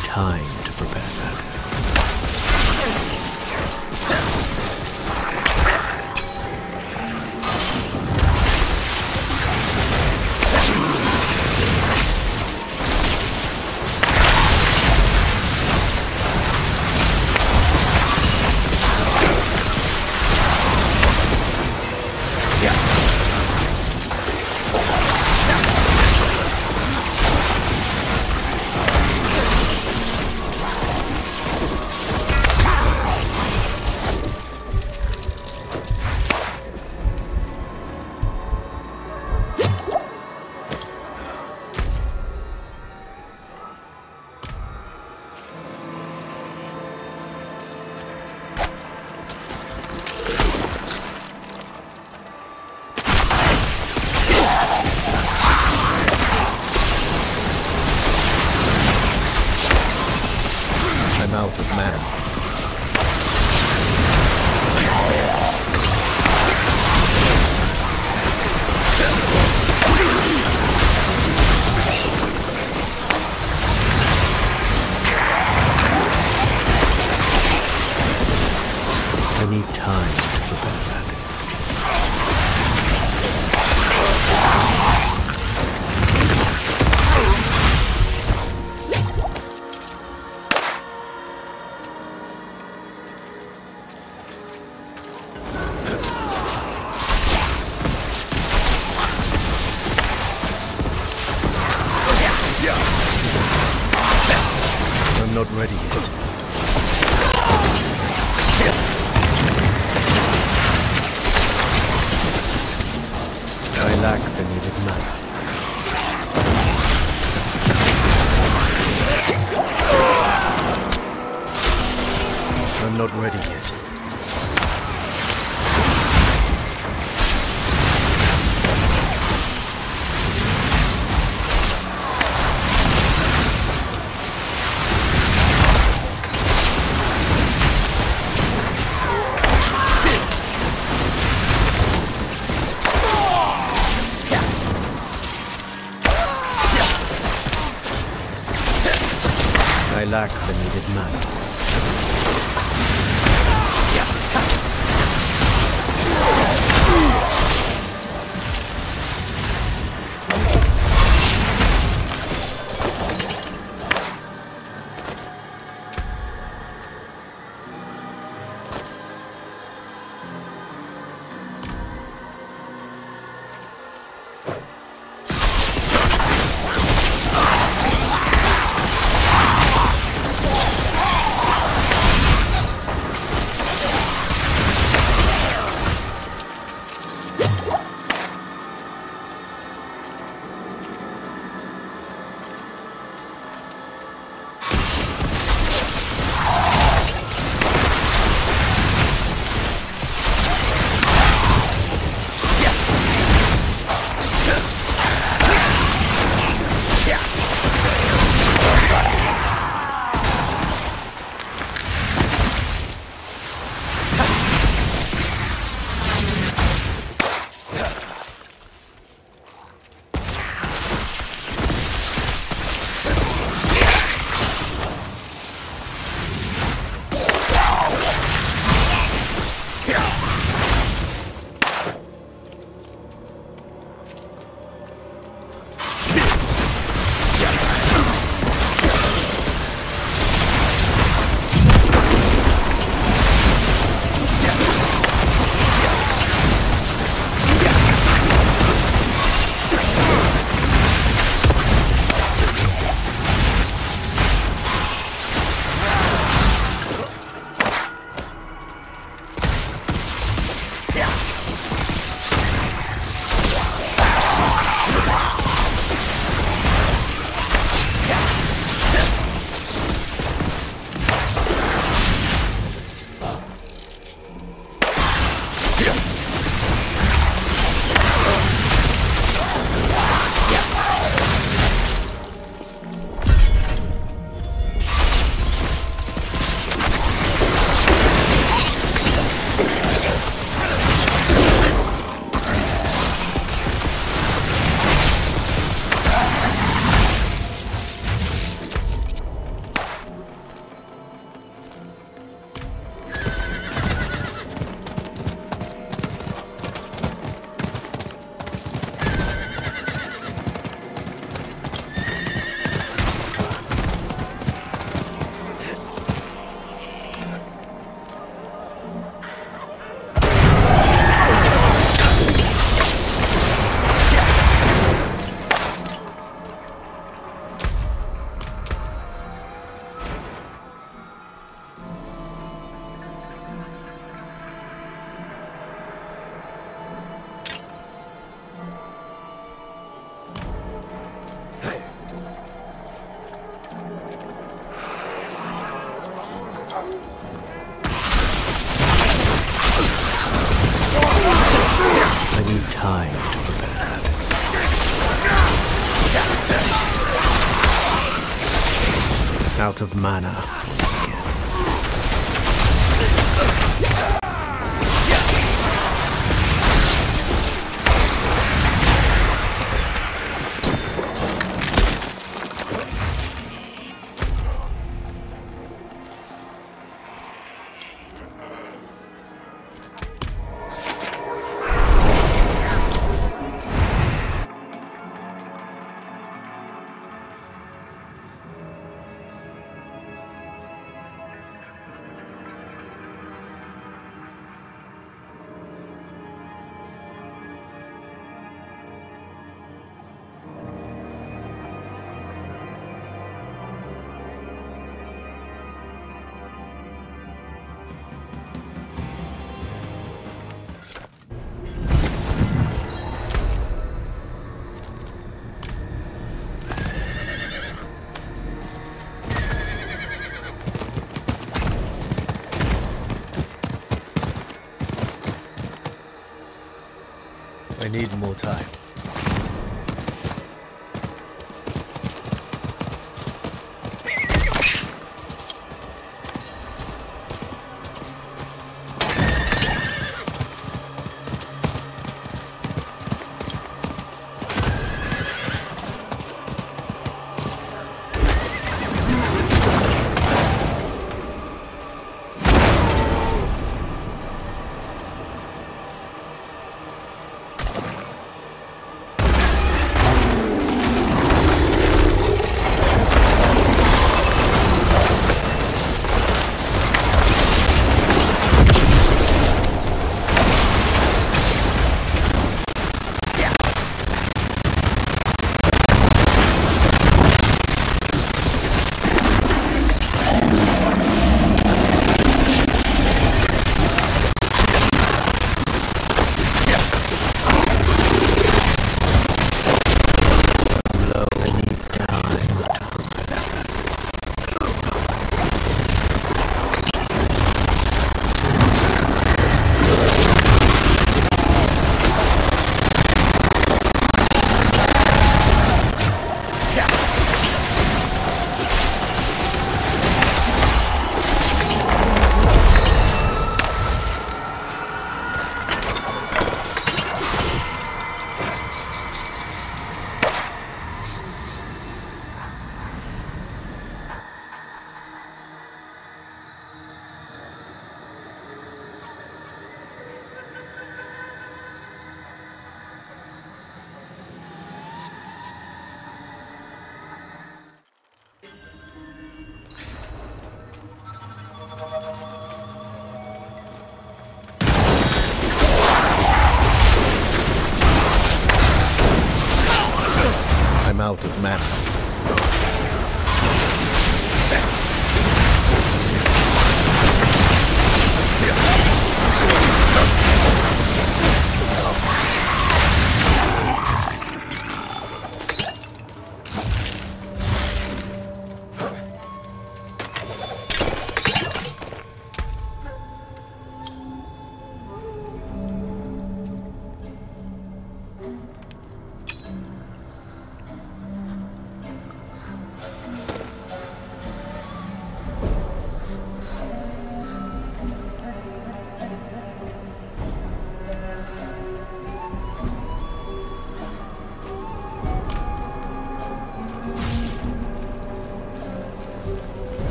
Time to prepare that. Out of manner. I need time to prepare that. Not ready yet. I lack the needed manner. I'm not ready yet. I lack the needed manner. I need time to prepare that. Out of mana once I need more time.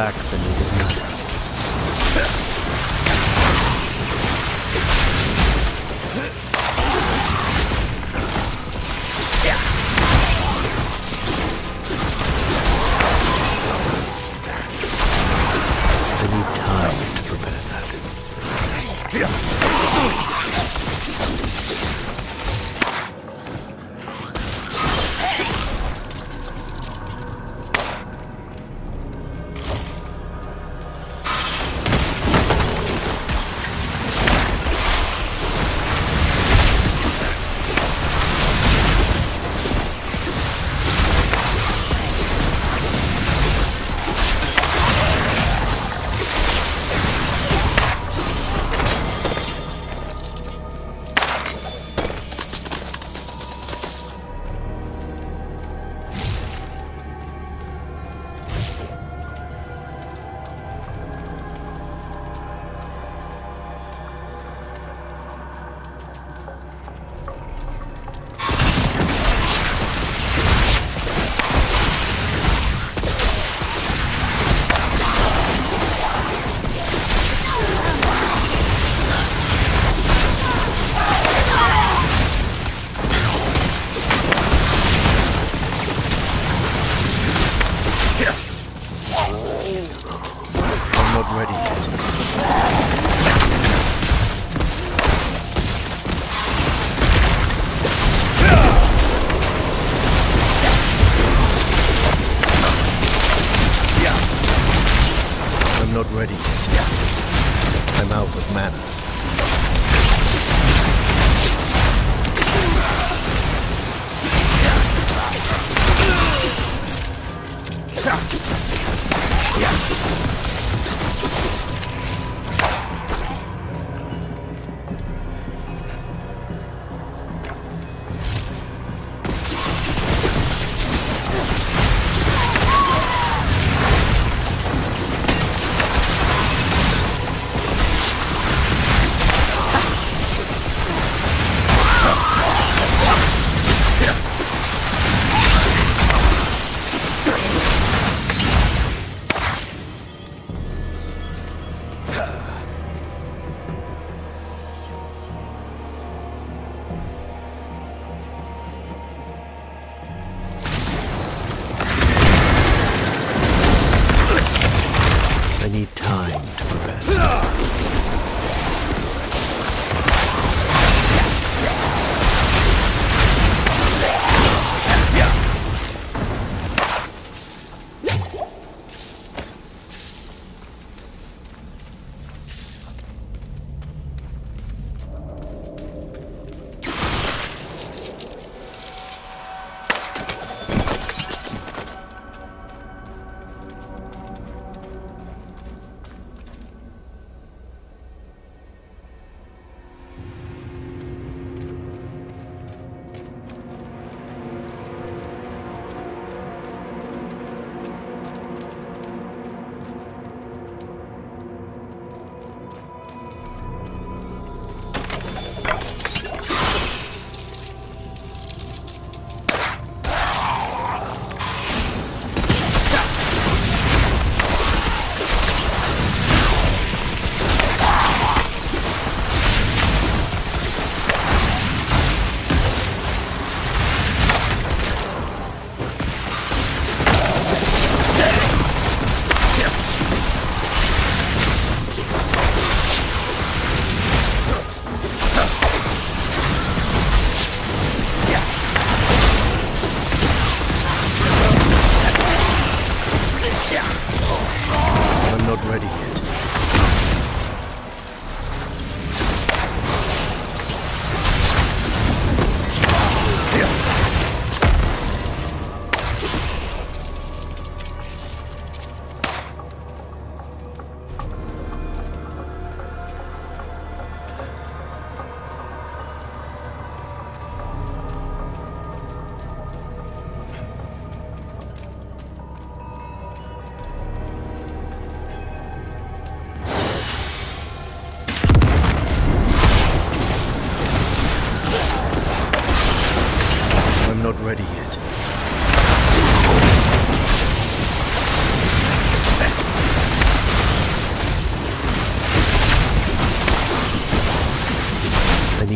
black beneath his mask. They need time to prepare that.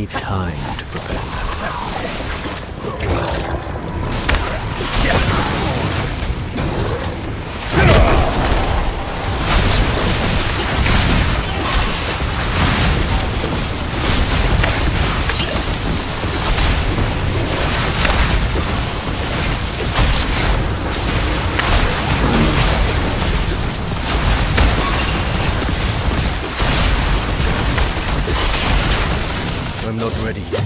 need time to prepare I'm not ready yet.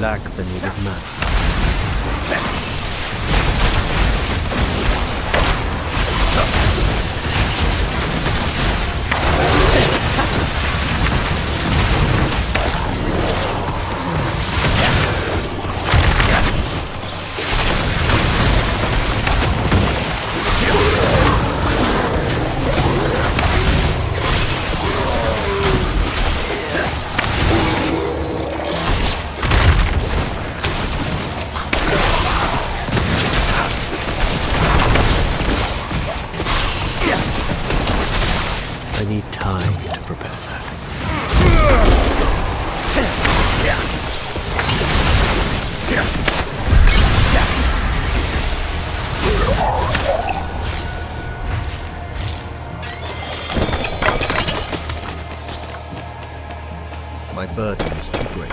Lack the needed math. I need time to prepare that. My burden is too great.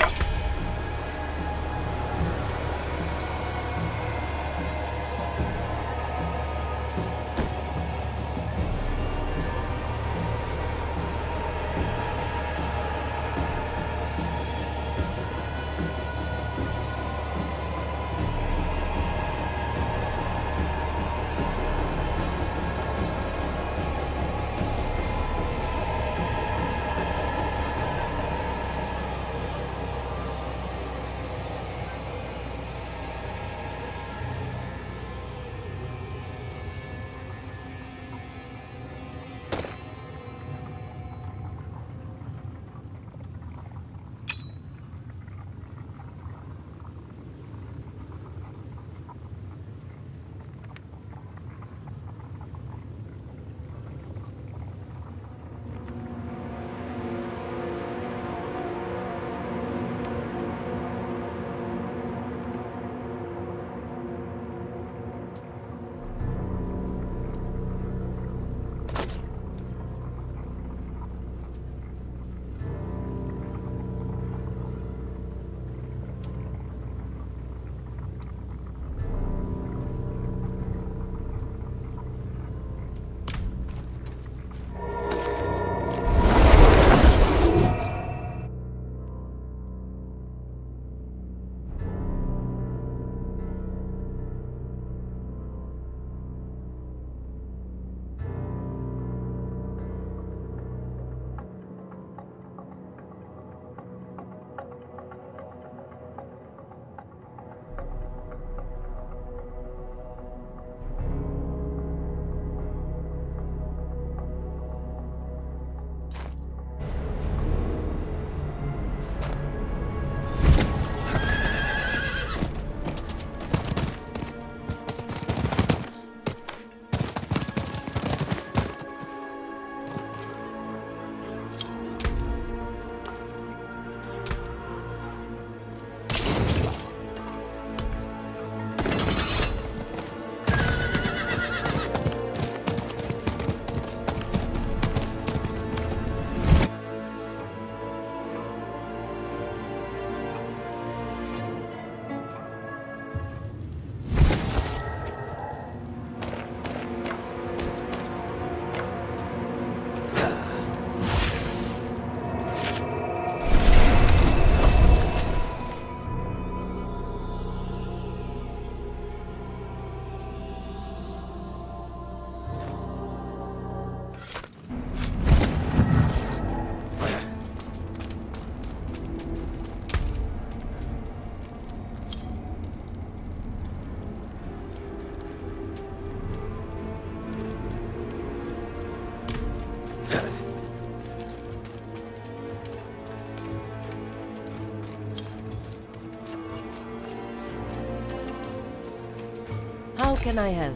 How can I help?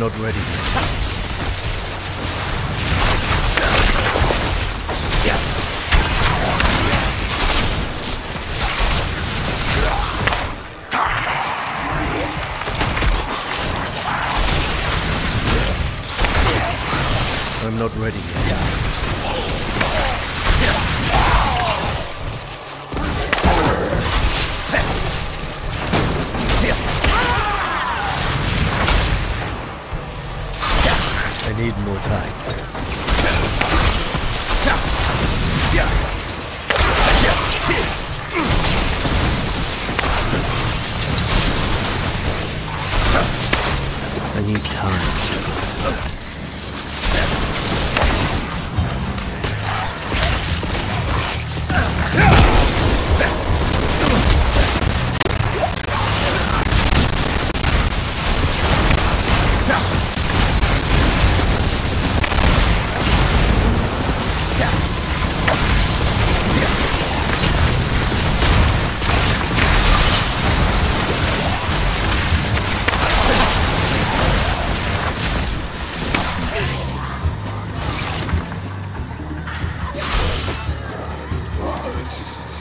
Not ready yet. I'm not ready yet. I'm not ready yet.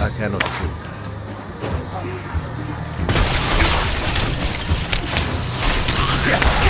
I cannot do that. Yeah.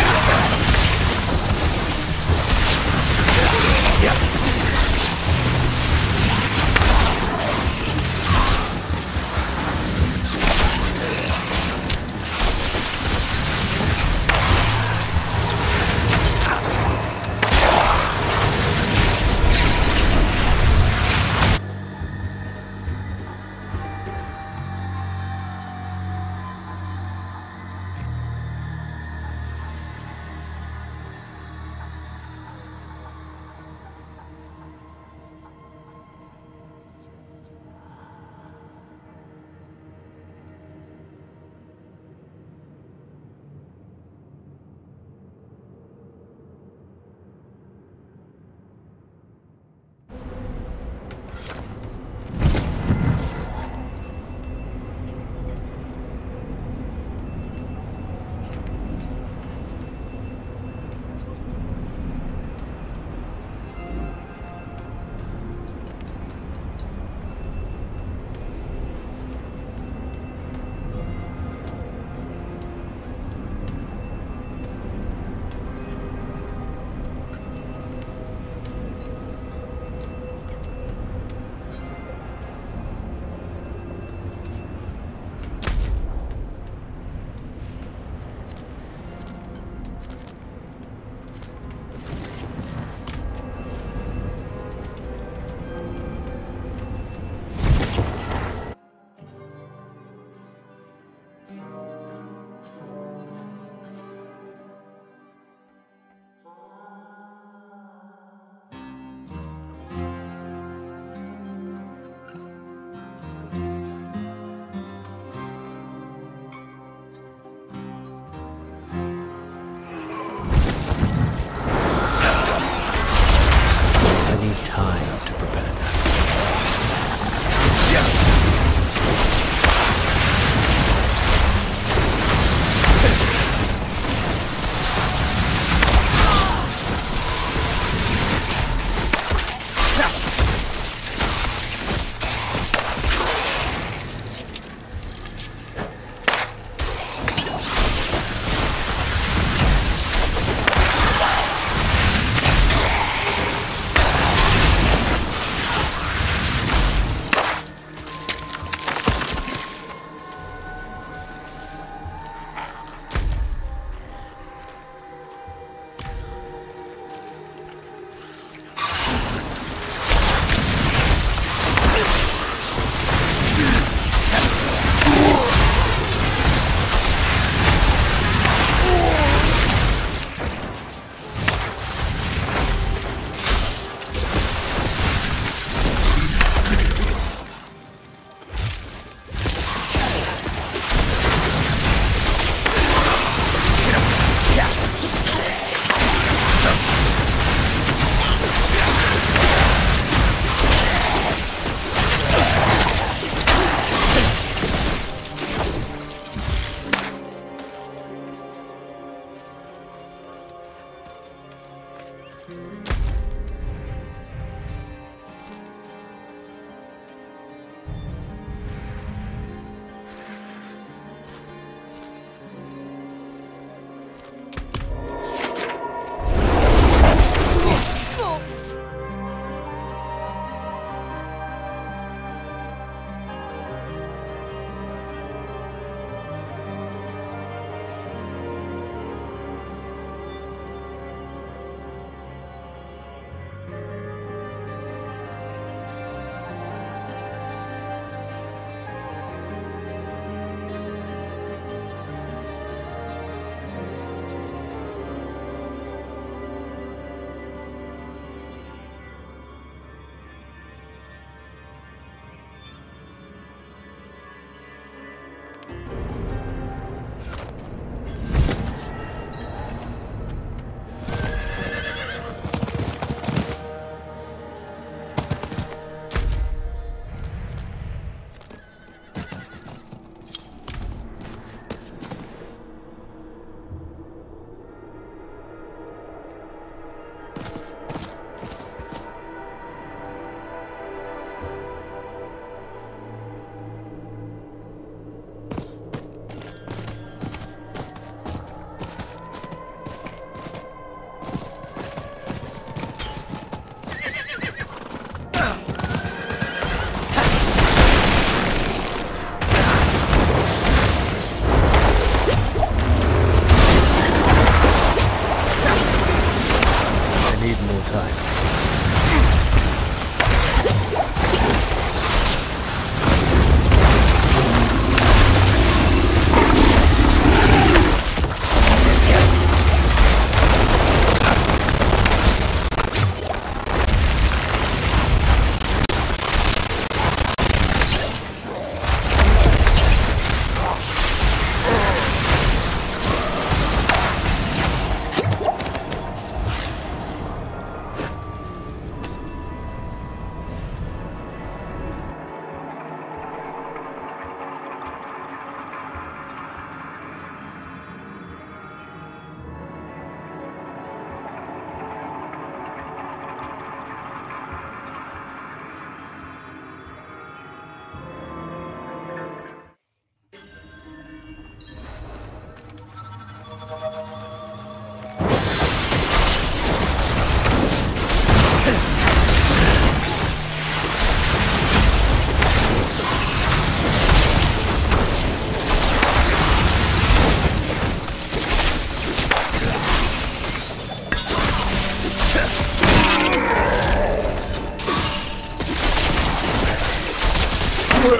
I'm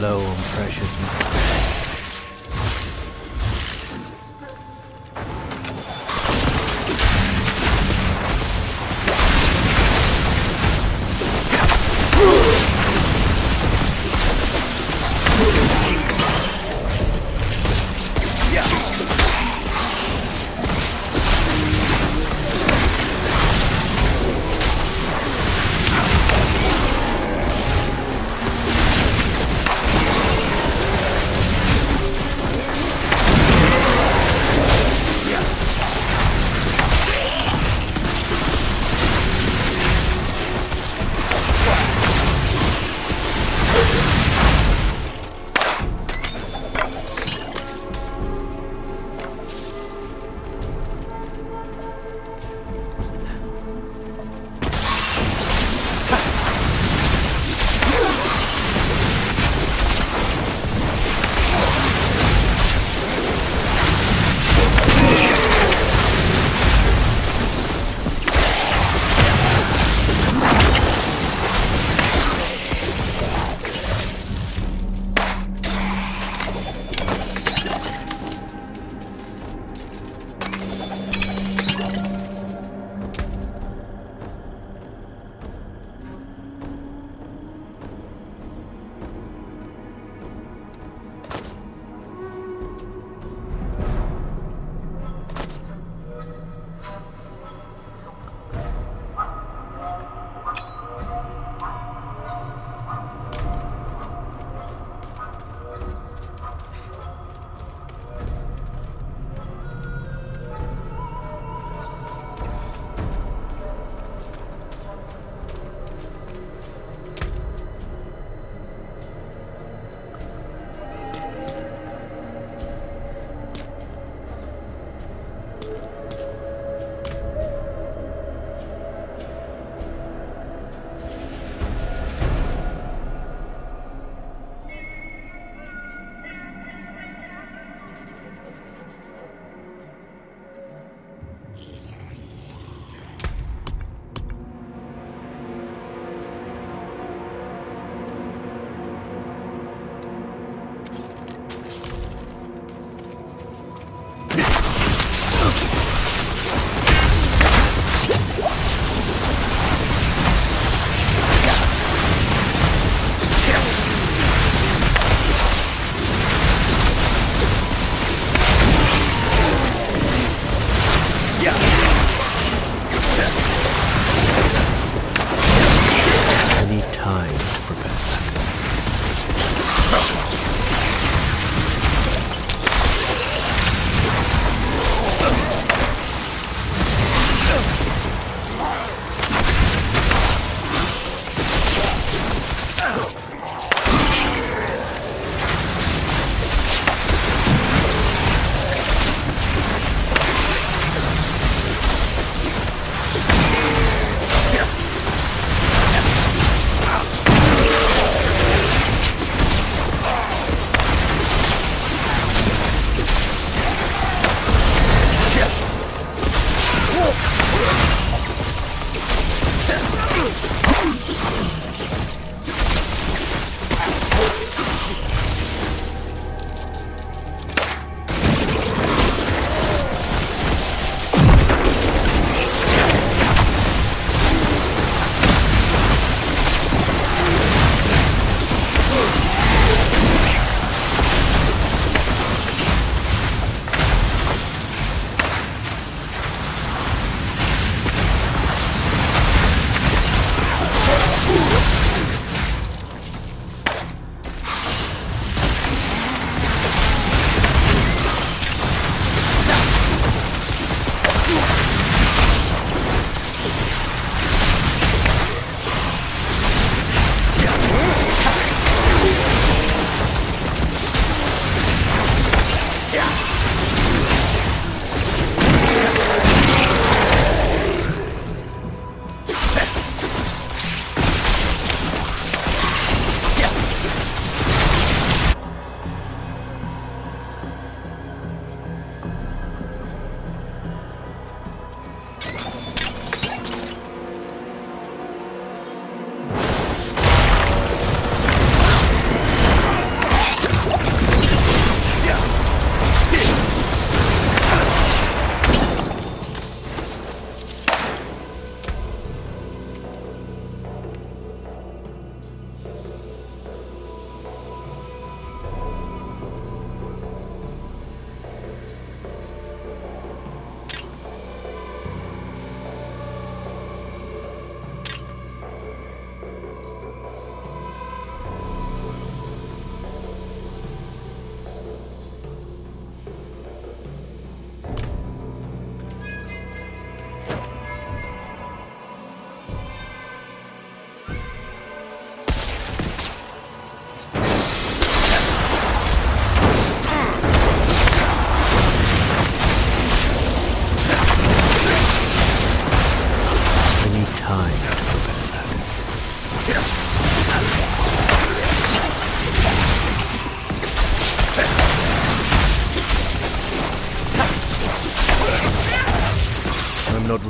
low on precious metal.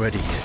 ready yet.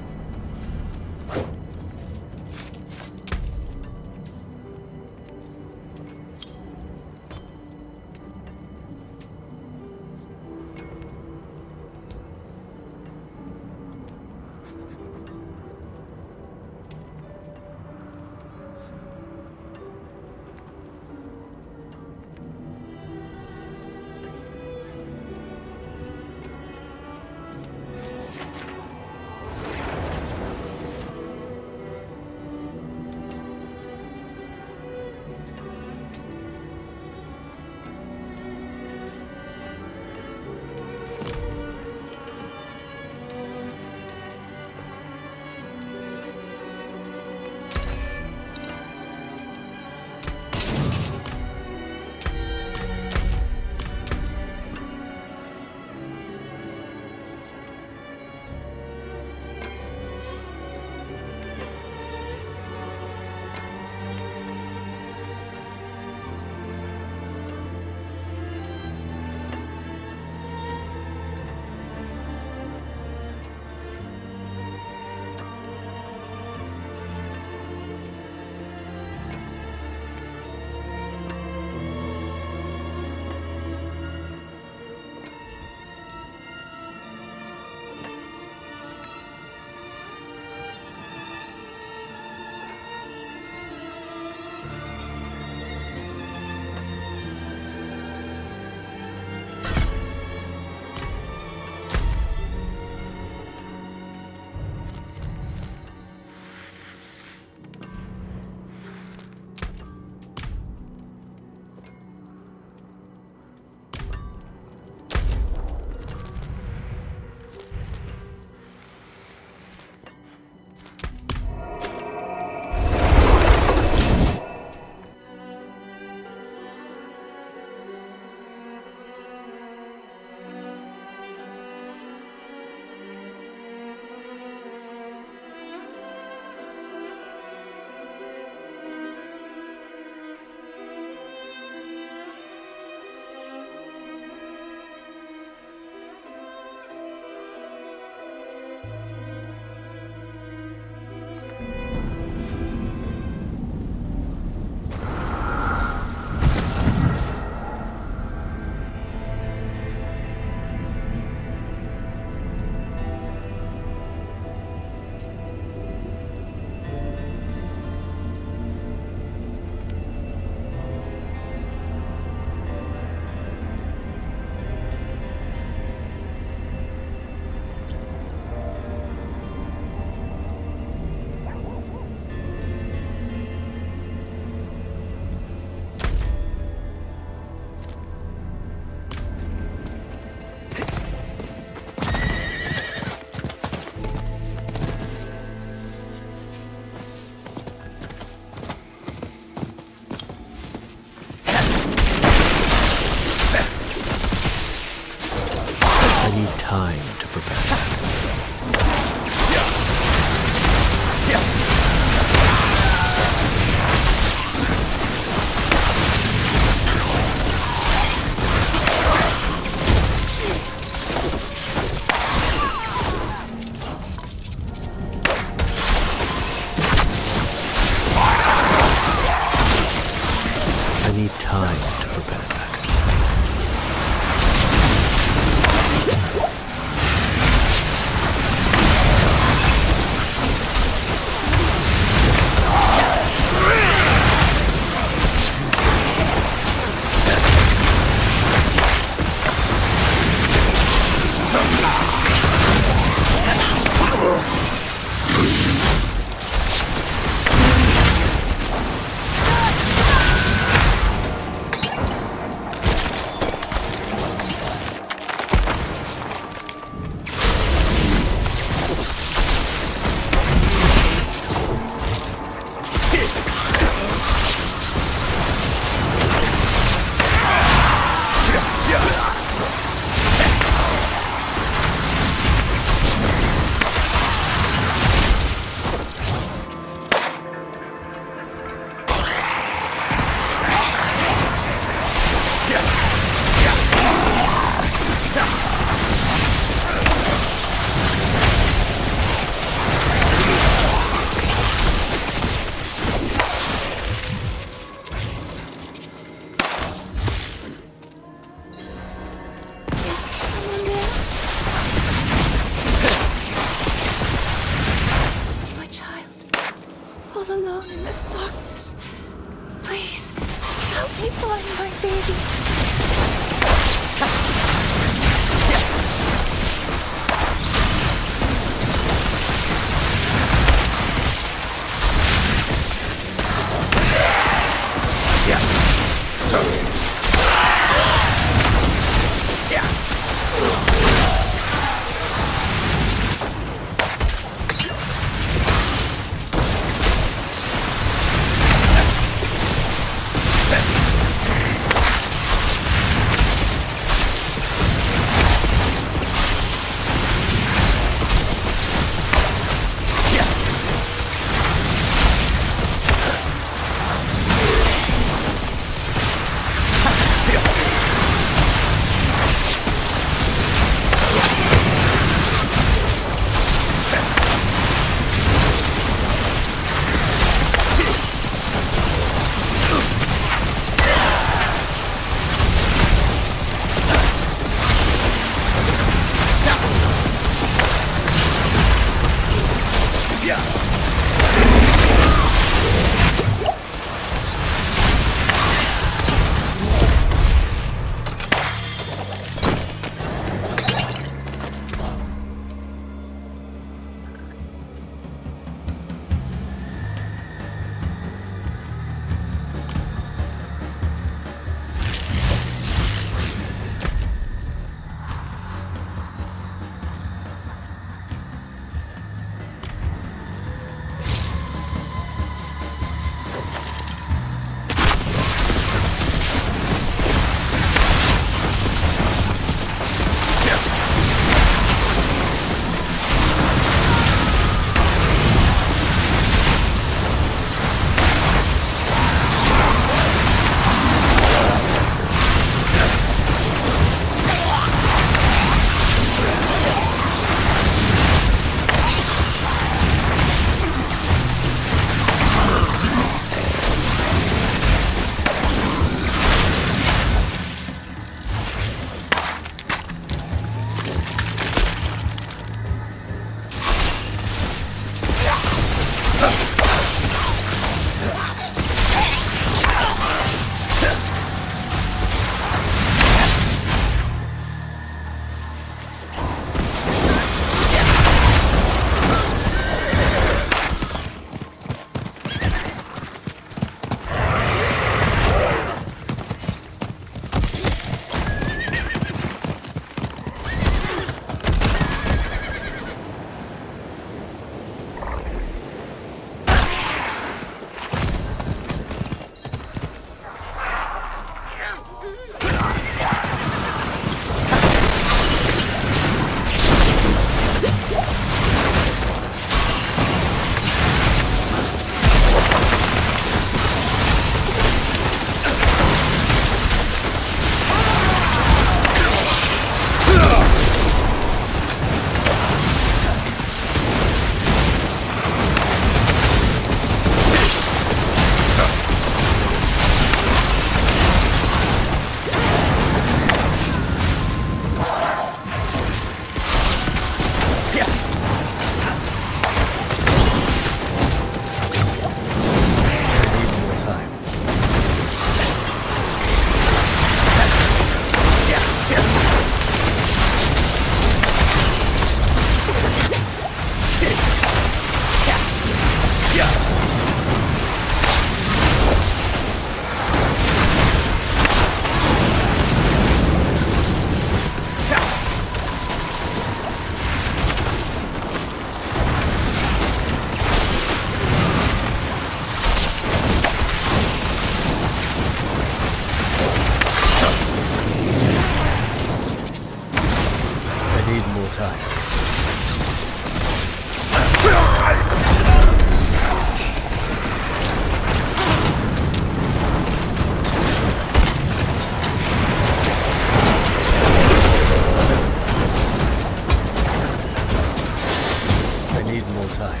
whole time.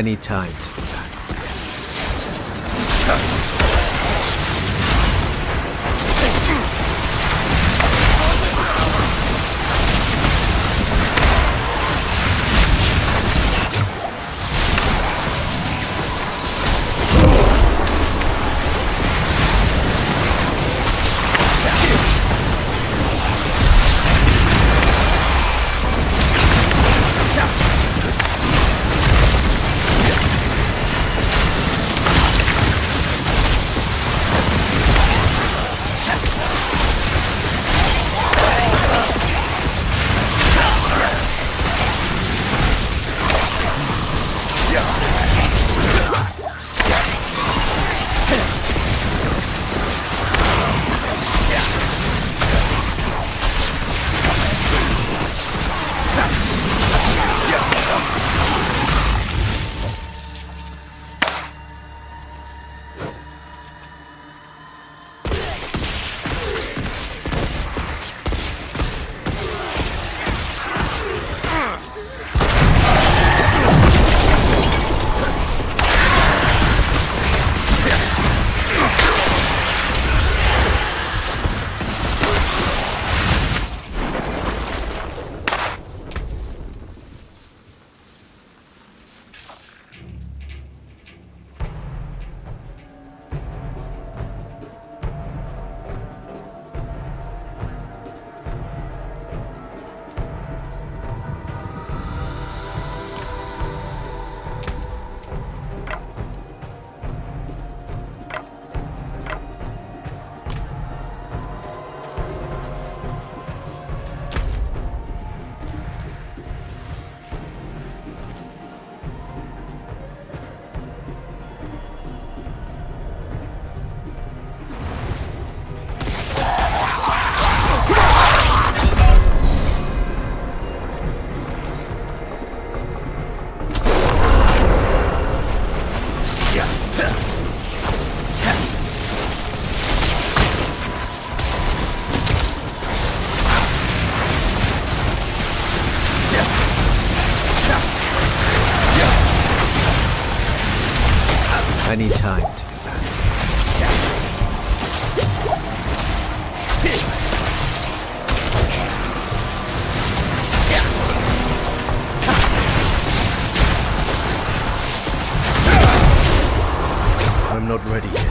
I need time to get back. I need time to get back. I'm not ready yet.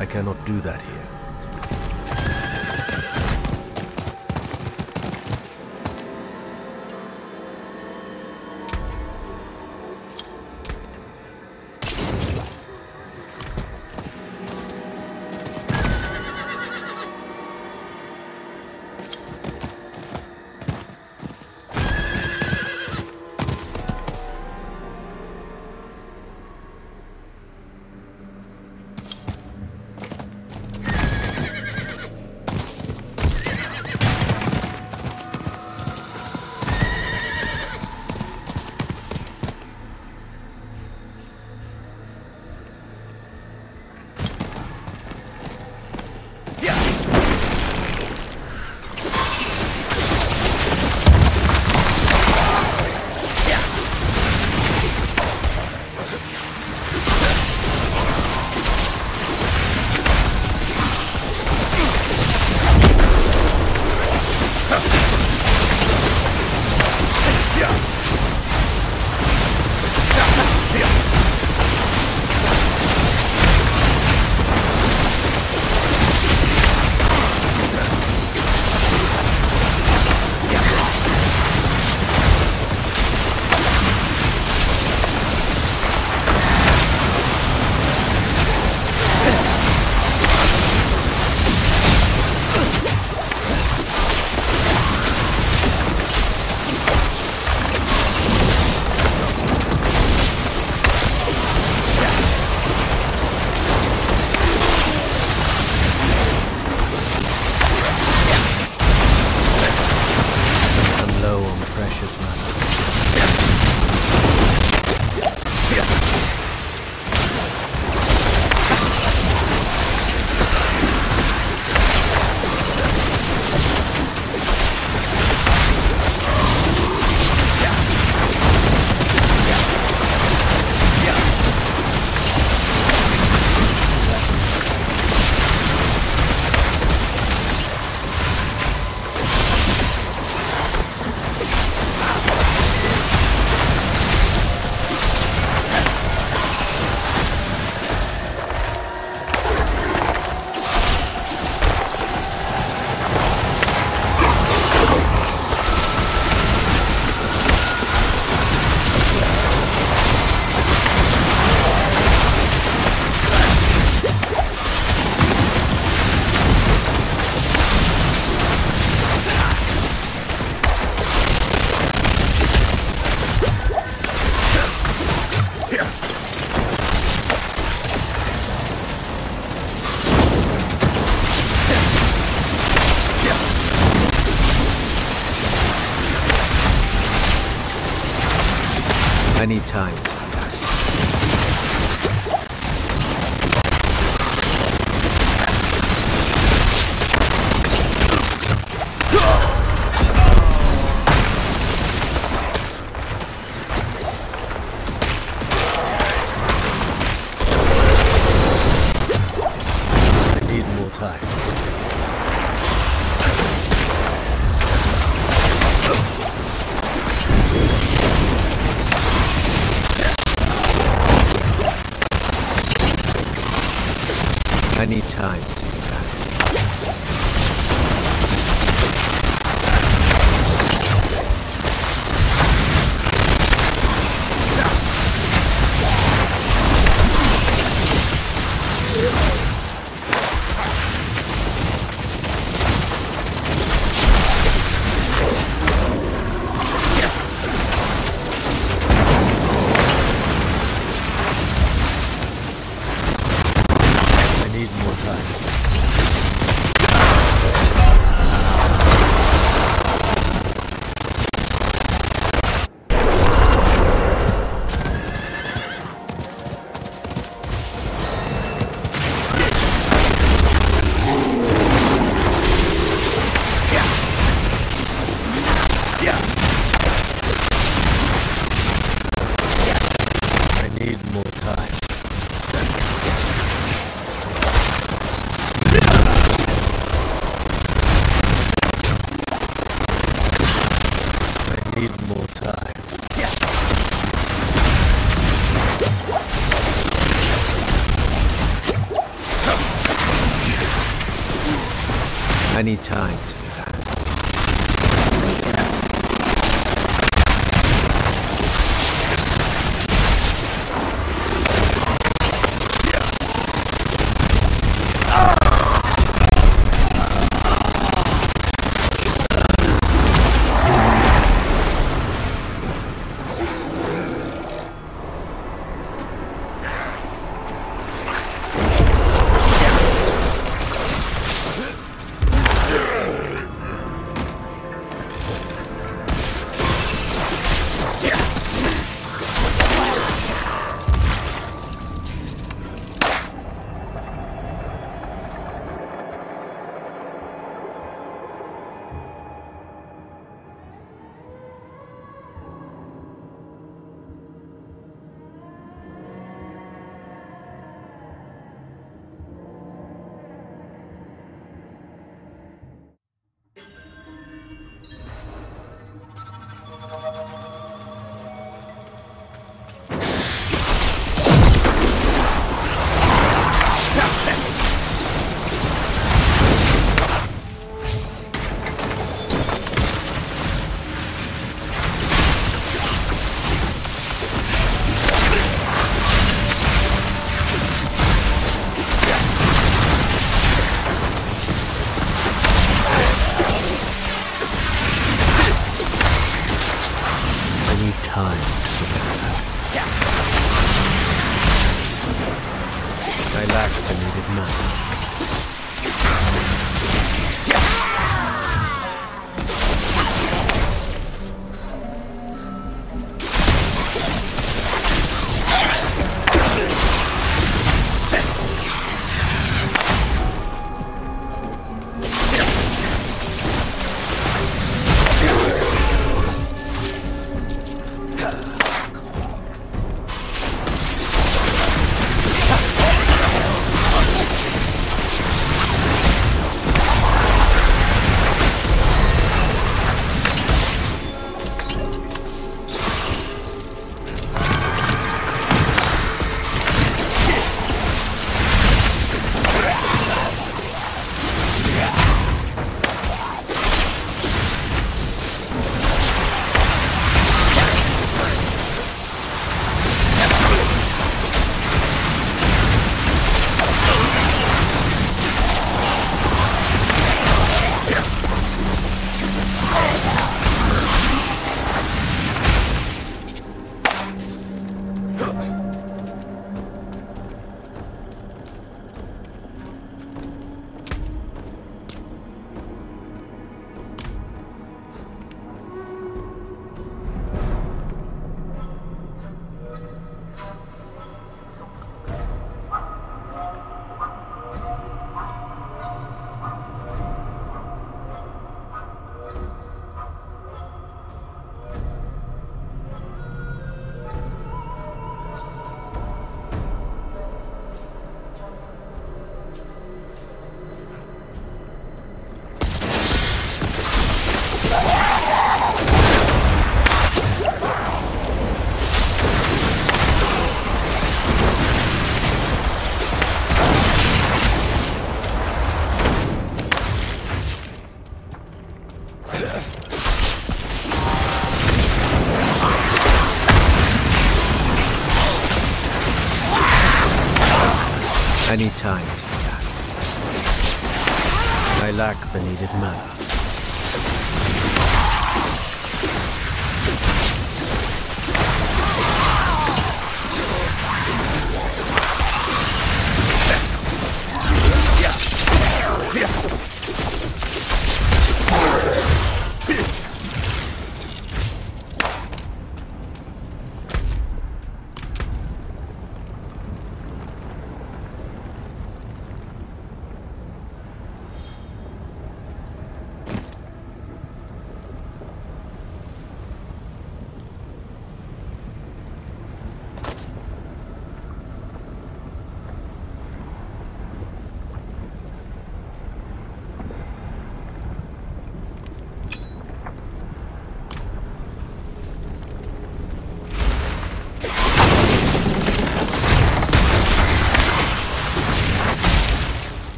I cannot do that here. Many times. I need time to do I need time to do any time to do that. I lack the needed mana.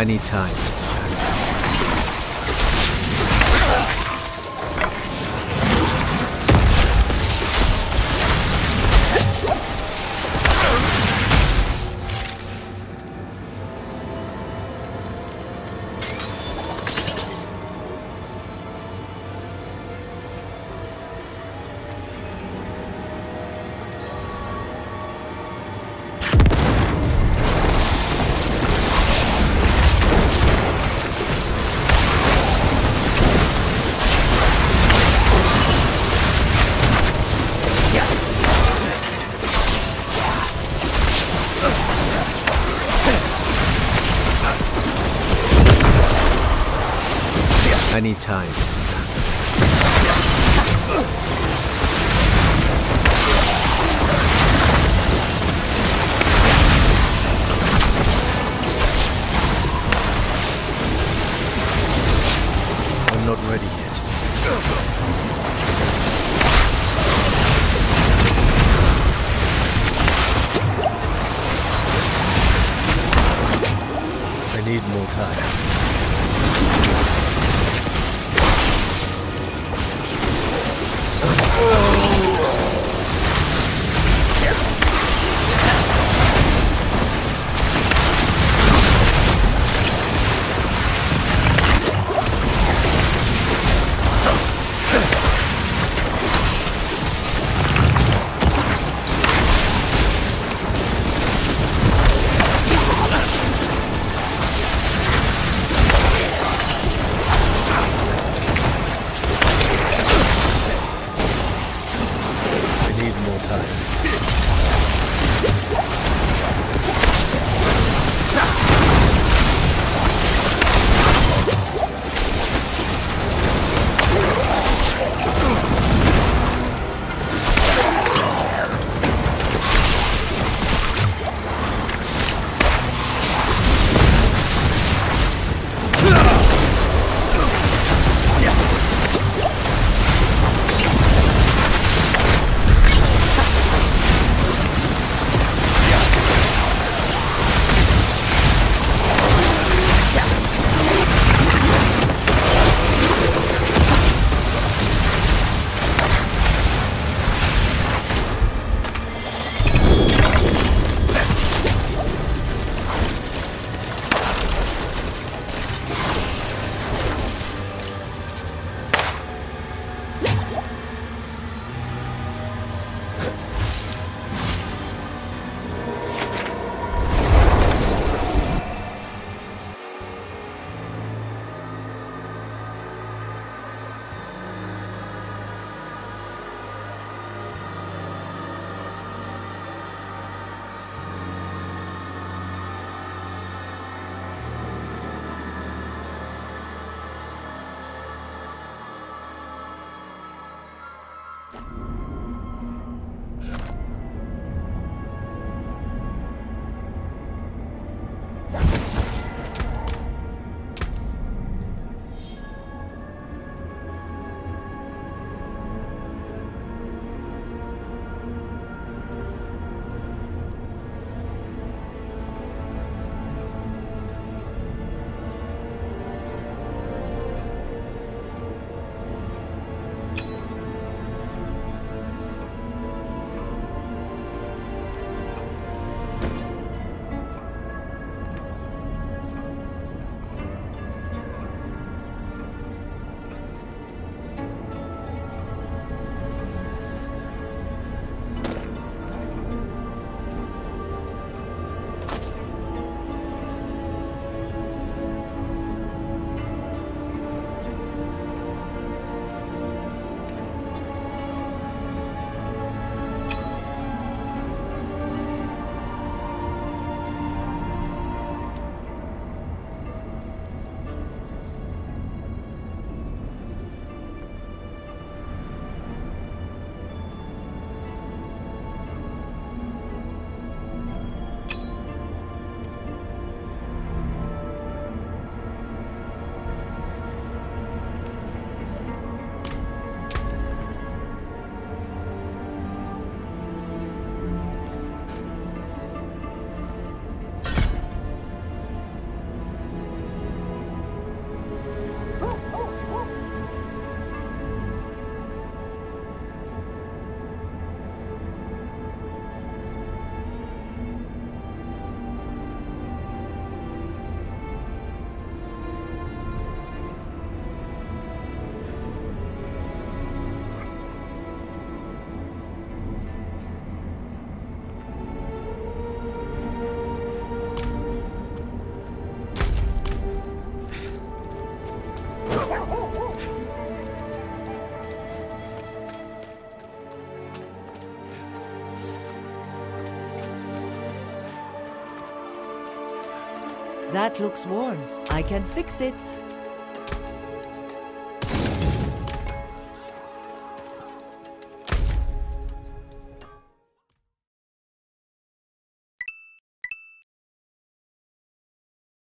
anytime. Anytime. That looks worn. I can fix it.